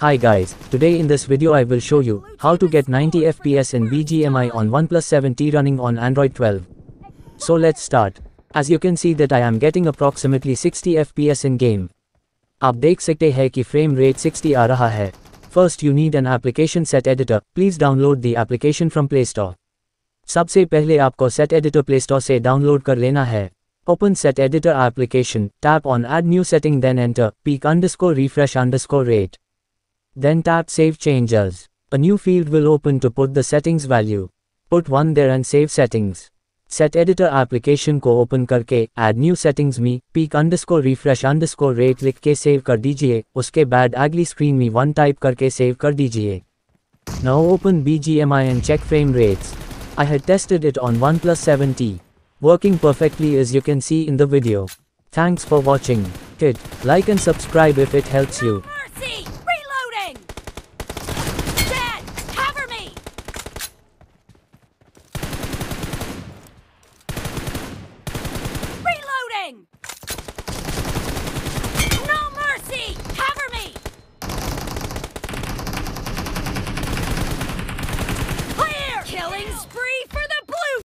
Hi guys, today in this video I will show you how to get 90 FPS in BGMI on OnePlus 7T running on Android 12. So let's start. As you can see that I am getting approximately 60 FPS in game. आप देख सकते हैं कि frame rate 60 आ रहा है. First you need an application set editor. Please download the application from Play Store. सबसे पहले आपको set editor Play Store से download कर लेना है. Open set editor application. Tap on add new setting then enter peak_refresh_rate. Then tap save changes. A new field will open to put the settings value. Put 1 there and save settings. Set editor application को open करके add new settings में peak_refresh_rate लिख के save कर दीजिए. उसके बाद अगली screen में 1 type करके save कर दीजिए. Now open BGMI and check frame rates. I had tested it on OnePlus 7T. Working perfectly as you can see in the video. Thanks for watching. Hit like and subscribe if it helps you.